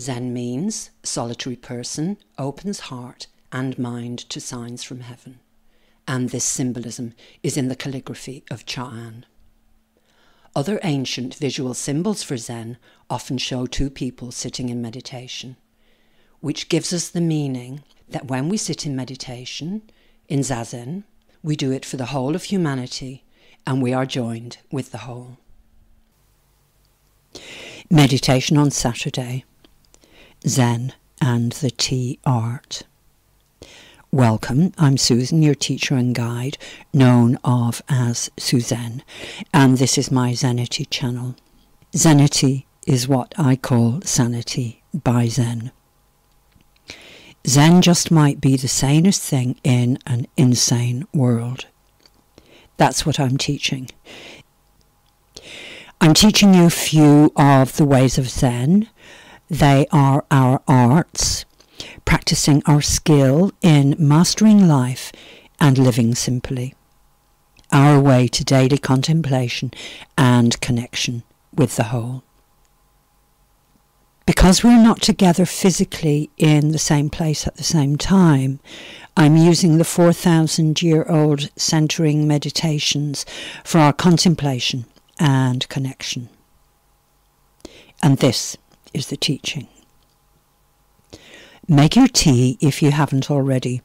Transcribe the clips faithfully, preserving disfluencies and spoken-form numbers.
Zen means solitary person opens heart and mind to signs from heaven. And this symbolism is in the calligraphy of Cha'an. Other ancient visual symbols for Zen often show two people sitting in meditation, which gives us the meaning that when we sit in meditation, in Zazen, we do it for the whole of humanity and we are joined with the whole. Meditation on Saturday, Zen and the Tea Art. Welcome, I'm Susan, your teacher and guide, known of as Suzen, and this is my Zenity channel. Zenity is what I call sanity by Zen. Zen just might be the sanest thing in an insane world. That's what I'm teaching. I'm teaching you a few of the ways of Zen. They are our arts, practicing our skill in mastering life and living simply, our way to daily contemplation and connection with the whole. Because we're not together physically in the same place at the same time, I'm using the four thousand year old centering meditations for our contemplation and connection. And this is the teaching. Make your tea if you haven't already.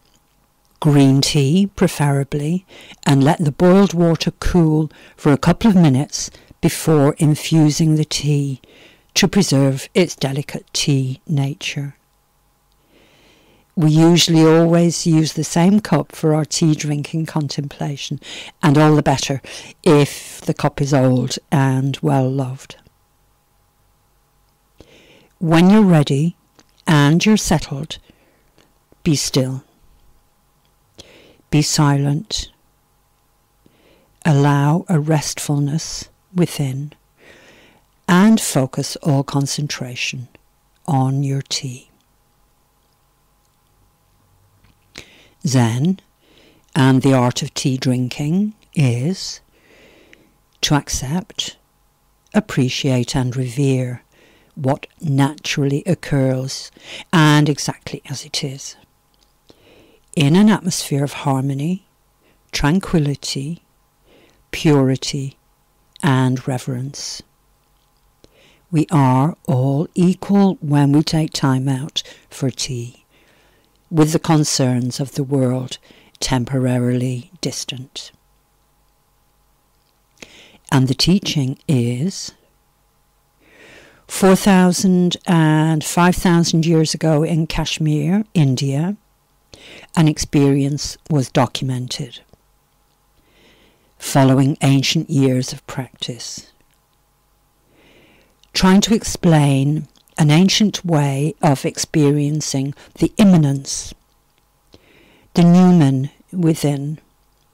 Green tea, preferably, and let the boiled water cool for a couple of minutes before infusing the tea to preserve its delicate tea nature. We usually always use the same cup for our tea drinking contemplation, and all the better if the cup is old and well loved. When you're ready, and you're settled, be still. Be silent. Allow a restfulness within and focus all concentration on your tea. Zen and the art of tea drinking is to accept, appreciate and revere what naturally occurs and exactly as it is, in an atmosphere of harmony, tranquility, purity and reverence. We are all equal when we take time out for tea, with the concerns of the world temporarily distant. And the teaching is four thousand and five thousand years ago in Kashmir, India, an experience was documented following ancient years of practice, trying to explain an ancient way of experiencing the immanence, the noumen within,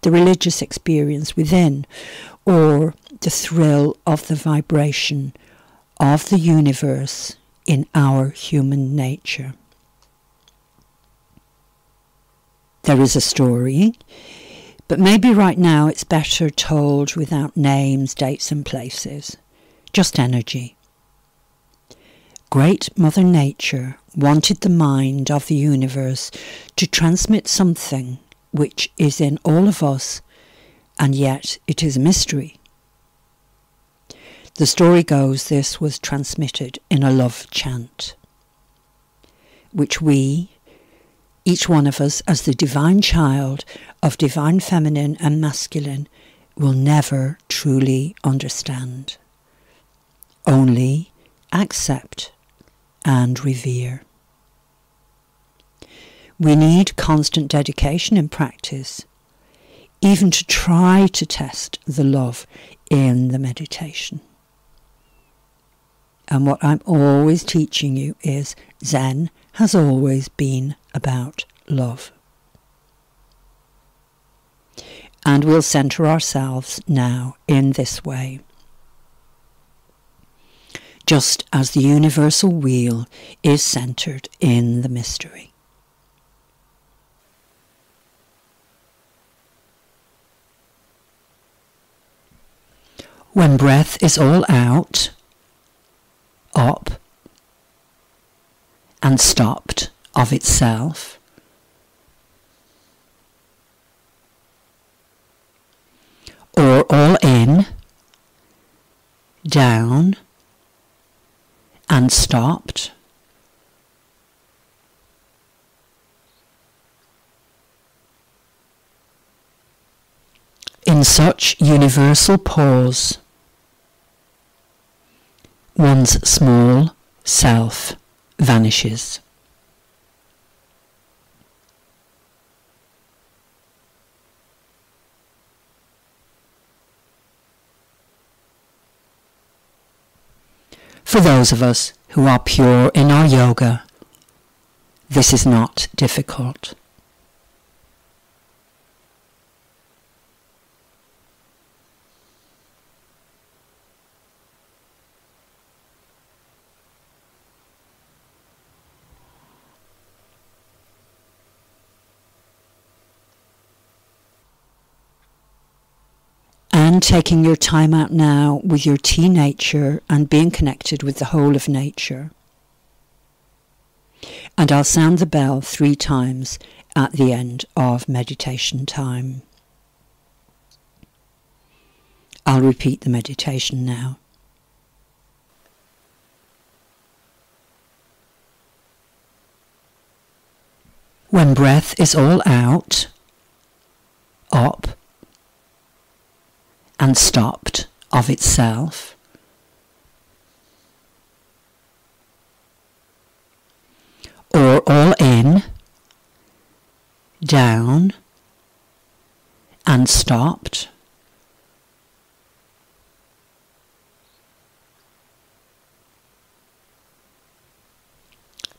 the religious experience within, or the thrill of the vibration of the universe in our human nature. There is a story, but maybe right now it's better told without names, dates and places, just energy. Great Mother Nature wanted the mind of the universe to transmit something which is in all of us, and yet it is a mystery. The story goes this was transmitted in a love chant, which we, each one of us as the divine child of divine feminine and masculine, will never truly understand. Only accept and revere. We need constant dedication and practice, even to try to test the love in the meditation. And what I'm always teaching you is Zen has always been about love. And we'll centre ourselves now in this way. Just as the universal wheel is centred in the mystery. When breath is all out, up, and stopped of itself. Or all in, down, and stopped. In such universal pause, one's small self vanishes. For those of us who are pure in our yoga, this is not difficult. And taking your time out now with your tea nature and being connected with the whole of nature. And I'll sound the bell three times at the end of meditation time. I'll repeat the meditation now. When breath is all out, up, and stopped of itself. Or all in, down, and stopped.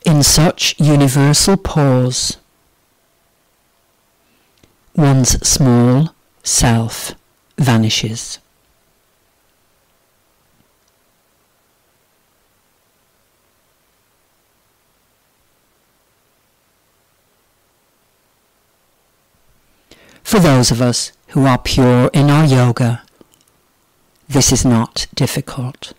In such universal pause, one's small self vanishes. For those of us who are pure in our yoga, this is not difficult.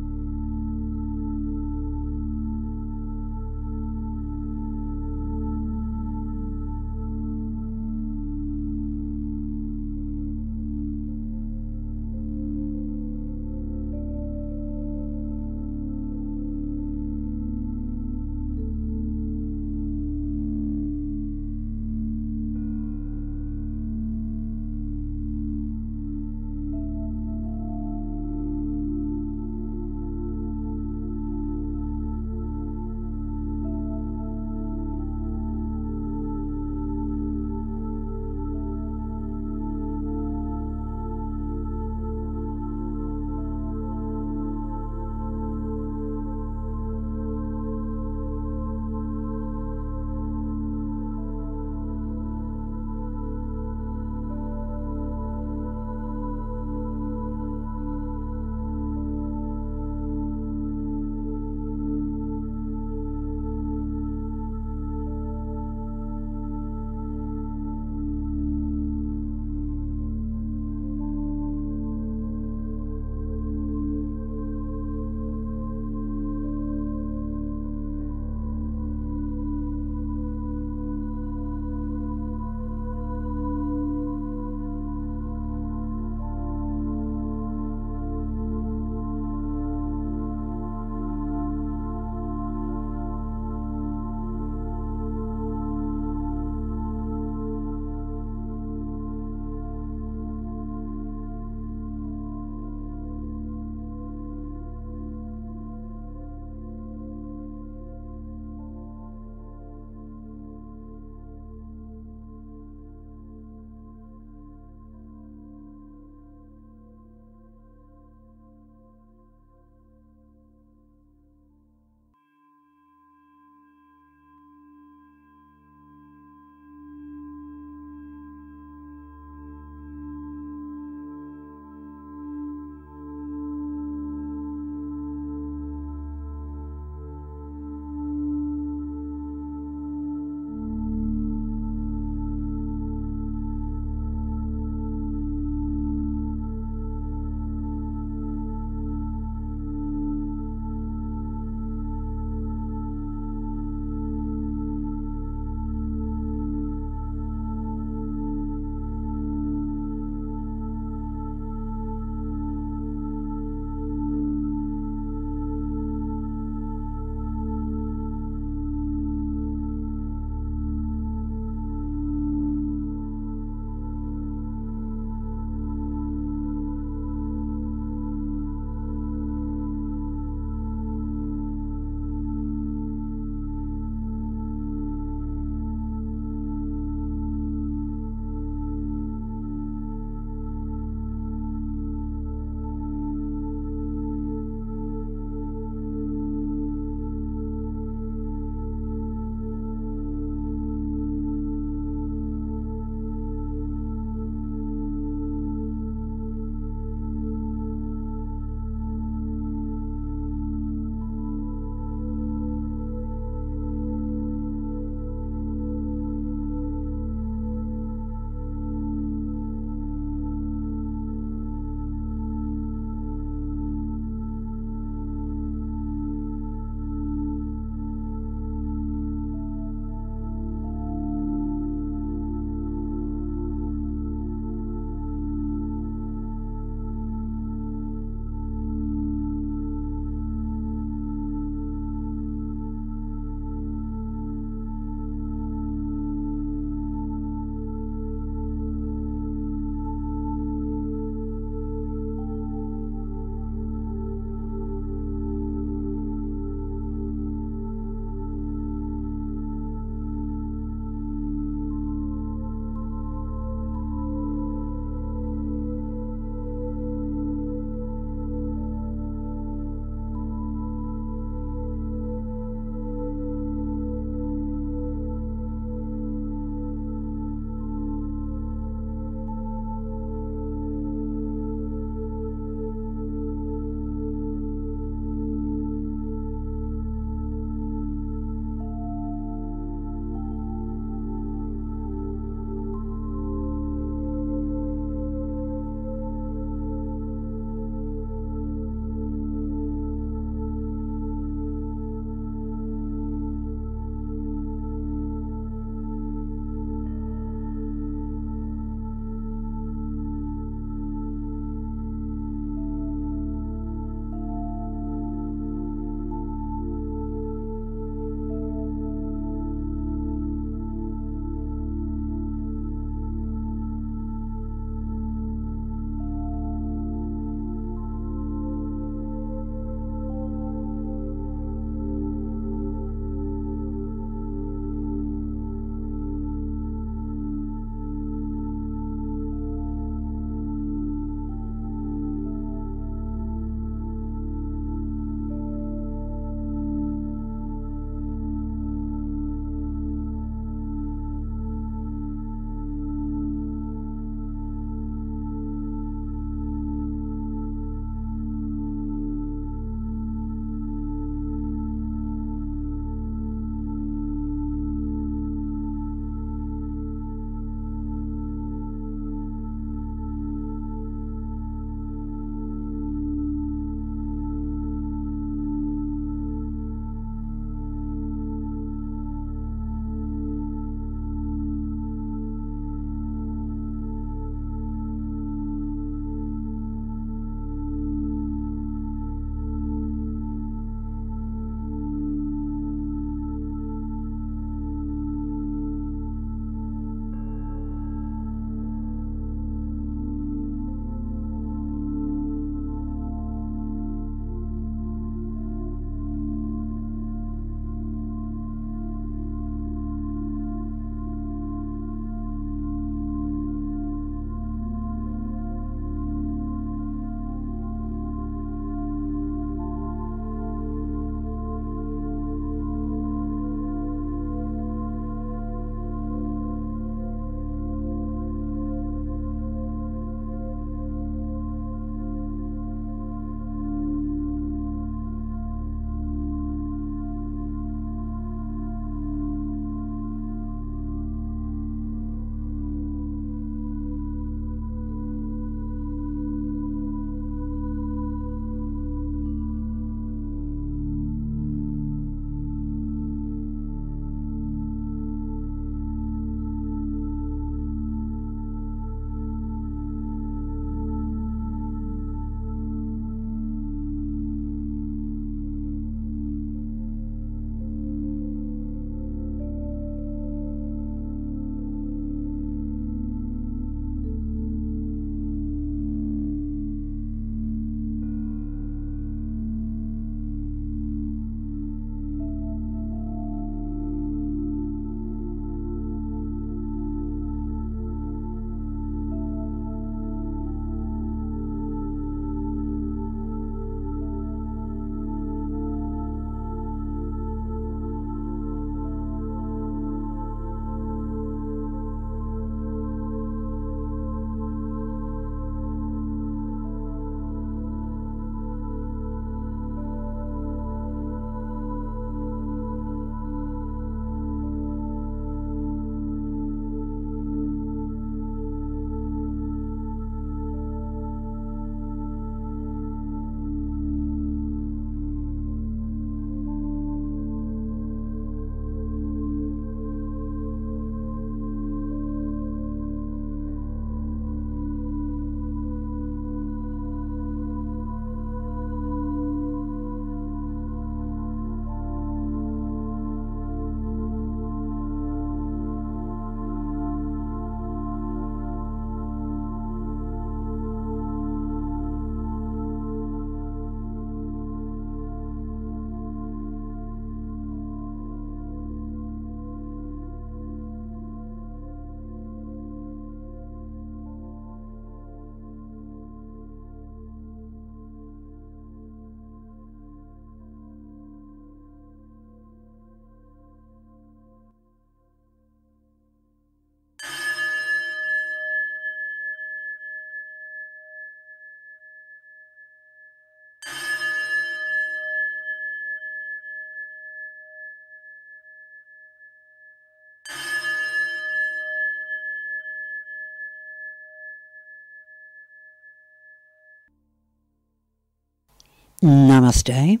Namaste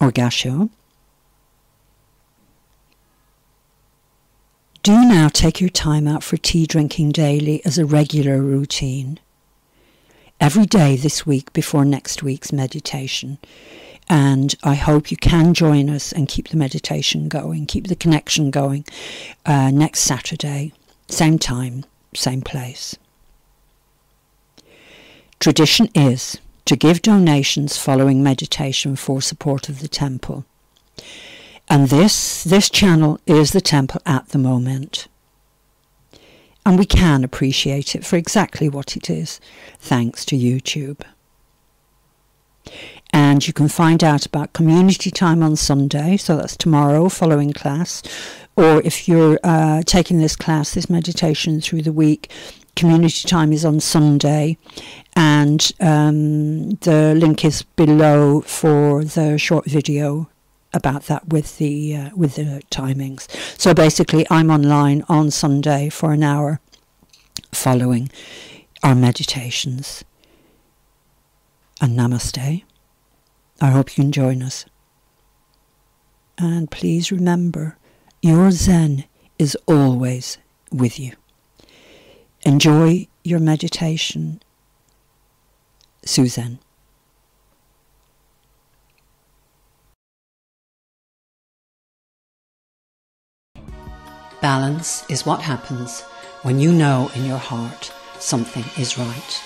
or Gassho. Do now take your time out for tea drinking daily as a regular routine. Every day this week before next week's meditation. And I hope you can join us and keep the meditation going, keep the connection going uh, next Saturday, same time, same place. Tradition is to give donations following meditation for support of the temple. And this, this channel is the temple at the moment. And we can appreciate it for exactly what it is, thanks to YouTube. And you can find out about community time on Sunday, so that's tomorrow following class. Or if you're uh, taking this class, this meditation through the week, community time is on Sunday, and um, the link is below for the short video about that with the uh, with the timings. So basically, I'm online on Sunday for an hour following our meditations. And Namaste. I hope you can join us. And please remember, your Zen is always with you. Enjoy your meditation. Suzen. Balance is what happens when you know in your heart something is right.